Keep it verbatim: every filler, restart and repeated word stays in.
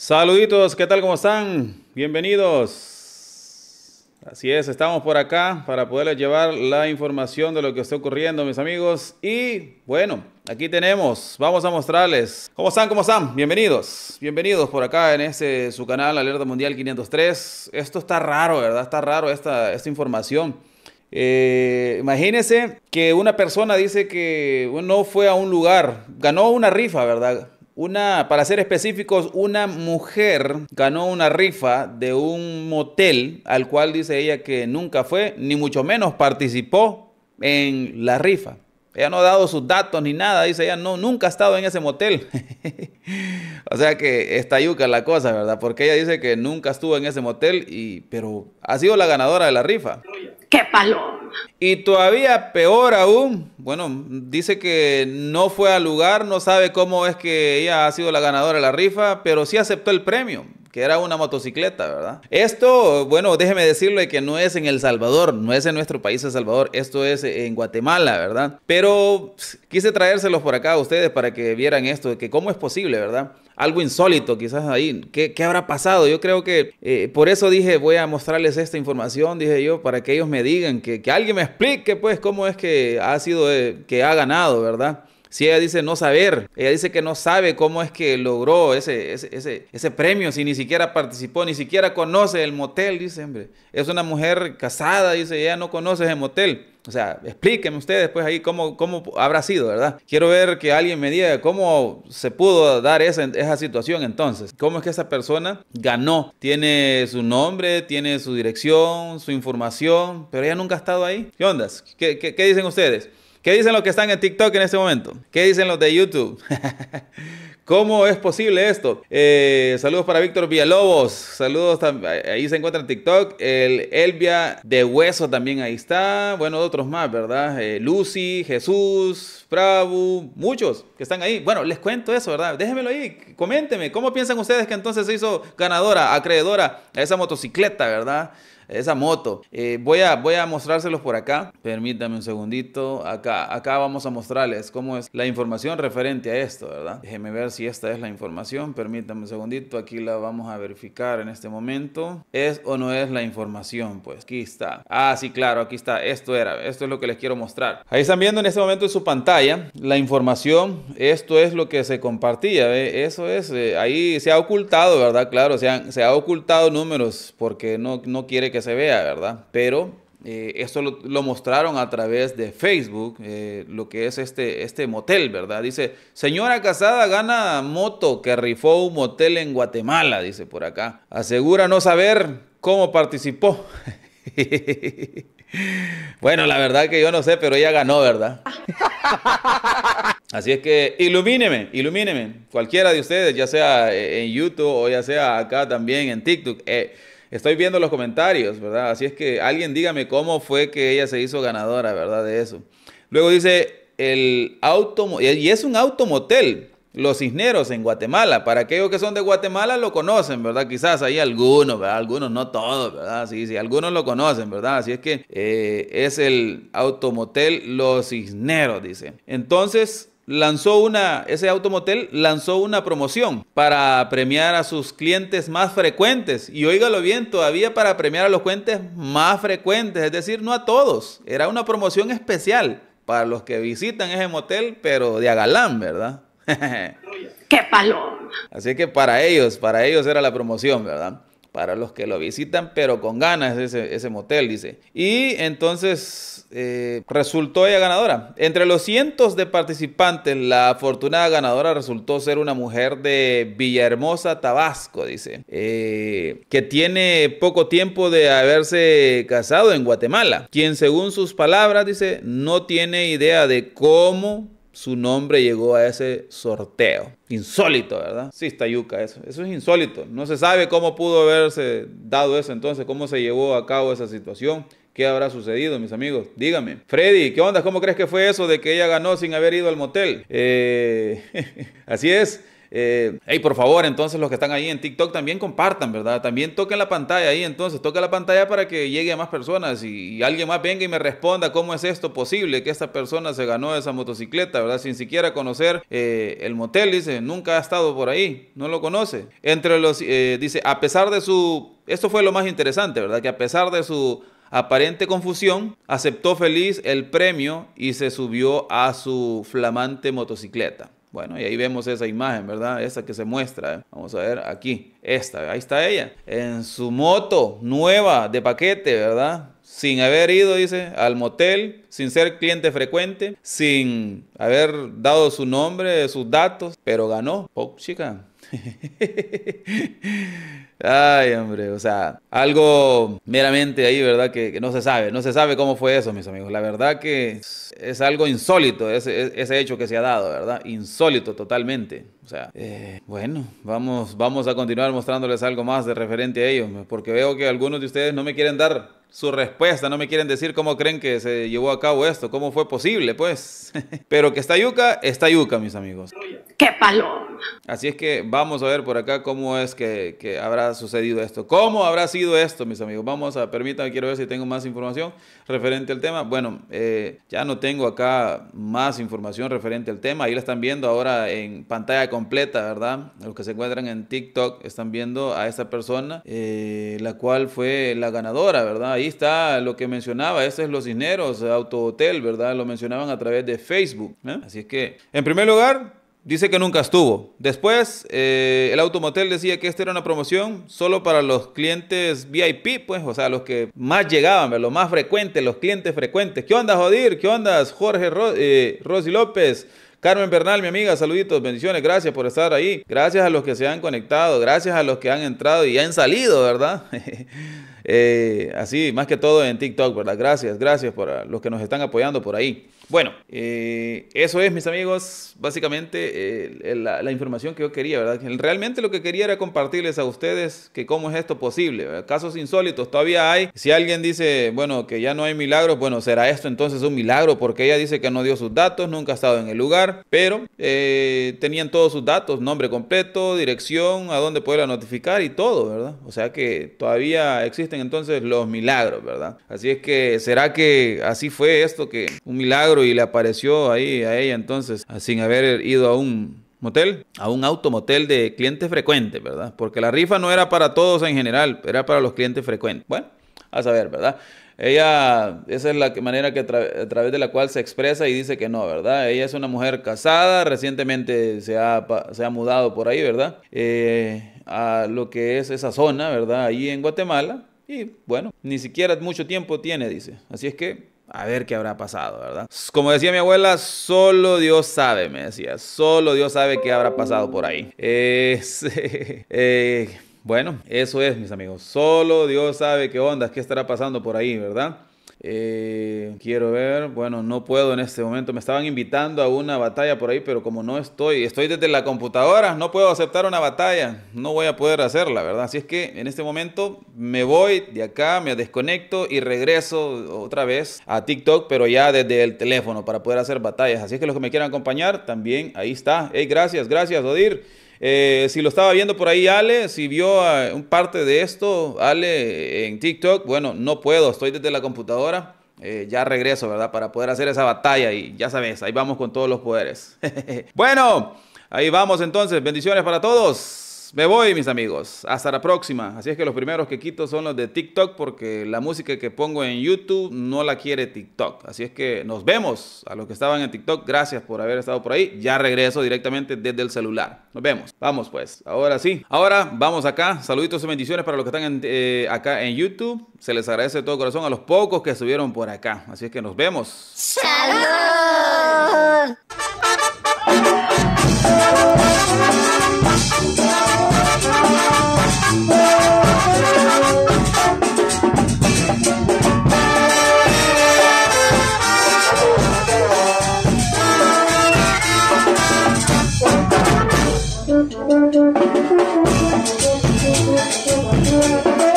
Saluditos, ¿qué tal? ¿Cómo están? Bienvenidos. Así es, estamos por acá para poderles llevar la información de lo que está ocurriendo, mis amigos. Y bueno, aquí tenemos, vamos a mostrarles. ¿Cómo están? ¿Cómo están? Bienvenidos. Bienvenidos por acá en este, su canal, Alerta Mundial quinientos tres. Esto está raro, ¿verdad? Está raro esta, esta información. Eh, imagínense que una persona dice que no fue a un lugar, ganó una rifa, ¿verdad? Una, para ser específicos, una mujer ganó una rifa de un motel al cual dice ella que nunca fue, ni mucho menos participó en la rifa. Ella no ha dado sus datos ni nada, dice ella, no, nunca ha estado en ese motel. O sea que está yuca la cosa, ¿verdad? Porque ella dice que nunca estuvo en ese motel, y, pero ha sido la ganadora de la rifa. ¡Qué paloma! Y todavía peor aún, bueno, dice que no fue al lugar, no sabe cómo es que ella ha sido la ganadora de la rifa, pero sí aceptó el premio, que era una motocicleta, ¿verdad? Esto, bueno, déjeme decirle que no es en El Salvador, no es en nuestro país El Salvador, esto es en Guatemala, ¿verdad? Pero pff, quise traérselos por acá a ustedes para que vieran esto, de que cómo es posible, ¿verdad? Algo insólito quizás ahí, ¿qué, qué habrá pasado? Yo creo que, eh, por eso dije, voy a mostrarles esta información, dije yo, para que ellos me digan, que, que alguien me explique, pues, cómo es que ha sido, eh, que ha ganado, ¿verdad? Si ella dice no saber, ella dice que no sabe cómo es que logró ese, ese, ese, ese premio, si ni siquiera participó, ni siquiera conoce el motel, dice, hombre. Es una mujer casada, dice, ella no conoce ese motel. O sea, explíquenme ustedes pues ahí cómo, cómo habrá sido, ¿verdad? Quiero ver que alguien me diga cómo se pudo dar esa, esa situación entonces. ¿Cómo es que esa persona ganó? Tiene su nombre, tiene su dirección, su información, pero ella nunca ha estado ahí. ¿Qué onda? ¿Qué, qué, qué dicen ustedes? ¿Qué dicen los que están en TikTok en este momento? ¿Qué dicen los de YouTube? ¿Cómo es posible esto? Eh, saludos para Víctor Villalobos. Saludos, ahí se encuentra en TikTok. El Elvia de Hueso también ahí está. Bueno, otros más, ¿verdad? Eh, Lucy, Jesús, Bravo, muchos que están ahí. Bueno, les cuento eso, ¿verdad? Déjenmelo ahí, coméntenme. ¿Cómo piensan ustedes que entonces se hizo ganadora, acreedora a esa motocicleta, ¿verdad? Esa moto. Eh, voy, a, voy a mostrárselos por acá. Permítame un segundito. Acá, acá vamos a mostrarles cómo es la información referente a esto, ¿verdad? Déjenme ver si esta es la información. Permítame un segundito. Aquí la vamos a verificar en este momento. ¿Es o no es la información? Pues aquí está. Ah, sí, claro. Aquí está. Esto era. Esto es lo que les quiero mostrar. Ahí están viendo en este momento en su pantalla la información. Esto es lo que se compartía. ¿eh? Eso es. Eh, ahí se ha ocultado, ¿verdad? Claro, se han, se ha ocultado números porque no, no quiere que se vea, ¿verdad? Pero eh, esto lo, lo mostraron a través de Facebook, eh, lo que es este, este motel, ¿verdad? Dice, señora casada gana moto que rifó un motel en Guatemala, dice por acá. Asegura no saber cómo participó. Bueno, la verdad que yo no sé, pero ella ganó, ¿verdad? Así es que ilumíneme, ilumíneme. Cualquiera de ustedes, ya sea en YouTube o ya sea acá también en TikTok, eh, estoy viendo los comentarios, ¿verdad? Así es que alguien dígame cómo fue que ella se hizo ganadora, ¿verdad? De eso. Luego dice, el auto, y es un automotel, Los Cisneros en Guatemala. Para aquellos que son de Guatemala lo conocen, ¿verdad? Quizás hay algunos, ¿verdad? Algunos, no todos, ¿verdad? Sí, sí, algunos lo conocen, ¿verdad? Así es que eh, es el automotel Los Cisneros, dice. Entonces, lanzó una, ese automotel lanzó una promoción para premiar a sus clientes más frecuentes. Y óigalo bien, todavía para premiar a los clientes más frecuentes, es decir, no a todos. Era una promoción especial para los que visitan ese motel, pero de agalán, ¿verdad? ¡Qué paloma! Así que para ellos, para ellos era la promoción, ¿verdad? Para los que lo visitan, pero con ganas ese, ese motel, dice. Y entonces eh, resultó ella ganadora. Entre los cientos de participantes, la afortunada ganadora resultó ser una mujer de Villahermosa, Tabasco, dice. Eh, que tiene poco tiempo de haberse casado en Guatemala. Quien, según sus palabras, dice, no tiene idea de cómo su nombre llegó a ese sorteo. Insólito, ¿verdad? Sí, está yuca eso. Eso es insólito. No se sabe cómo pudo haberse dado eso entonces, cómo se llevó a cabo esa situación. ¿Qué habrá sucedido, mis amigos? Dígame. Freddy, ¿qué onda? ¿Cómo crees que fue eso de que ella ganó sin haber ido al motel? Eh, así es. Eh, hey, por favor, entonces los que están ahí en TikTok también compartan, ¿verdad? También toquen la pantalla ahí, entonces toquen la pantalla para que llegue a más personas y, y alguien más venga y me responda cómo es esto posible que esta persona se ganó esa motocicleta, ¿verdad? Sin siquiera conocer eh, el motel, dice, nunca ha estado por ahí, no lo conoce. Entre los, eh, dice, a pesar de su, esto fue lo más interesante, ¿verdad? Que a pesar de su aparente confusión, aceptó feliz el premio y se subió a su flamante motocicleta. Bueno, y ahí vemos esa imagen, ¿verdad? Esa que se muestra, ¿eh? Vamos a ver aquí, esta, ahí está ella, en su moto nueva de paquete, ¿verdad? Sin haber ido, dice, al motel, sin ser cliente frecuente, sin haber dado su nombre, sus datos, pero ganó. Oh, chica. Ay, hombre, o sea, algo meramente ahí, ¿verdad? Que, que no se sabe, no se sabe cómo fue eso, mis amigos. La verdad que es, es algo insólito ese, ese hecho que se ha dado, ¿verdad? Insólito totalmente. O sea, eh, bueno, vamos, vamos a continuar mostrándoles algo más de referente a ellos, porque veo que algunos de ustedes no me quieren dar su respuesta, no me quieren decir cómo creen que se llevó a cabo esto, cómo fue posible, pues. Pero que está yuca, está yuca, mis amigos. ¡Qué paloma! Así es que vamos a ver por acá cómo es que, que habrá sucedido esto. ¿Cómo habrá sido esto, mis amigos? Vamos a, permítanme, quiero ver si tengo más información referente al tema. Bueno, eh, ya no tengo acá más información referente al tema. Ahí la están viendo ahora en pantalla completa, ¿verdad? Los que se encuentran en TikTok están viendo a esta persona, eh, la cual fue la ganadora, ¿verdad? Ahí está lo que mencionaba, este es Los Cisneros, Auto Hotel, ¿verdad? Lo mencionaban a través de Facebook, ¿eh? Así es que, en primer lugar, dice que nunca estuvo. Después, eh, el automotel decía que esta era una promoción solo para los clientes V I P, pues, o sea, los que más llegaban, ¿verdad? Los más frecuentes, los clientes frecuentes. ¿Qué onda, Jodir? ¿Qué onda, Jorge Ro eh, Rosy López? Carmen Bernal, mi amiga, saluditos, bendiciones, gracias por estar ahí. Gracias a los que se han conectado, gracias a los que han entrado y han salido, ¿verdad? eh, así, más que todo en TikTok, ¿verdad? Gracias, gracias por los que nos están apoyando por ahí. Bueno, eh, eso es, mis amigos, básicamente eh, la, la información que yo quería, ¿verdad? Realmente lo que quería era compartirles a ustedes que cómo es esto posible, ¿verdad? Casos insólitos todavía hay. Si alguien dice, bueno, que ya no hay milagros, bueno, ¿será esto entonces un milagro? Porque ella dice que no dio sus datos, nunca ha estado en el lugar, pero eh, tenían todos sus datos, nombre completo, dirección, a dónde poderla notificar y todo, ¿verdad? O sea que todavía existen entonces los milagros, ¿verdad? Así es que, ¿será que así fue esto, que un milagro y le apareció ahí a ella entonces sin haber ido a un motel, a un automotel de clientes frecuentes, ¿verdad? Porque la rifa no era para todos en general, era para los clientes frecuentes. Bueno, a saber, ¿verdad? Ella, esa es la manera que tra- a través de la cual se expresa y dice que no, ¿verdad? Ella es una mujer casada, recientemente se ha, se ha mudado por ahí, ¿verdad? Eh, a lo que es esa zona, ¿verdad? Ahí en Guatemala. Y bueno, ni siquiera mucho tiempo tiene, dice. Así es que a ver qué habrá pasado, ¿verdad? Como decía mi abuela, solo Dios sabe, me decía. Solo Dios sabe qué habrá pasado por ahí. Eh, eh, bueno, eso es, mis amigos. Solo Dios sabe qué onda, qué estará pasando por ahí, ¿verdad? Eh, quiero ver, bueno, no puedo en este momento. Me estaban invitando a una batalla por ahí, pero como no estoy, estoy desde la computadora, no puedo aceptar una batalla, no voy a poder hacerla, ¿verdad? Así es que en este momento me voy de acá, me desconecto y regreso otra vez a TikTok, pero ya desde el teléfono para poder hacer batallas. Así es que los que me quieran acompañar, también ahí está. Hey, gracias, gracias, Odir. Eh, si lo estaba viendo por ahí Ale, si vio uh, un parte de esto Ale en TikTok, bueno, no puedo, estoy desde la computadora, eh, ya regreso, ¿verdad? Para poder hacer esa batalla y ya sabes, ahí vamos con todos los poderes. Bueno, ahí vamos entonces, bendiciones para todos. Me voy, mis amigos. Hasta la próxima. Así es que los primeros que quito son los de TikTok porque la música que pongo en YouTube no la quiere TikTok. Así es que nos vemos. A los que estaban en TikTok, gracias por haber estado por ahí. Ya regreso directamente desde el celular. Nos vemos. Vamos pues. Ahora sí. Ahora vamos acá. Saluditos y bendiciones para los que están en, eh, acá en YouTube. Se les agradece de todo corazón a los pocos que estuvieron por acá. Así es que nos vemos. ¡Salud! Thank you.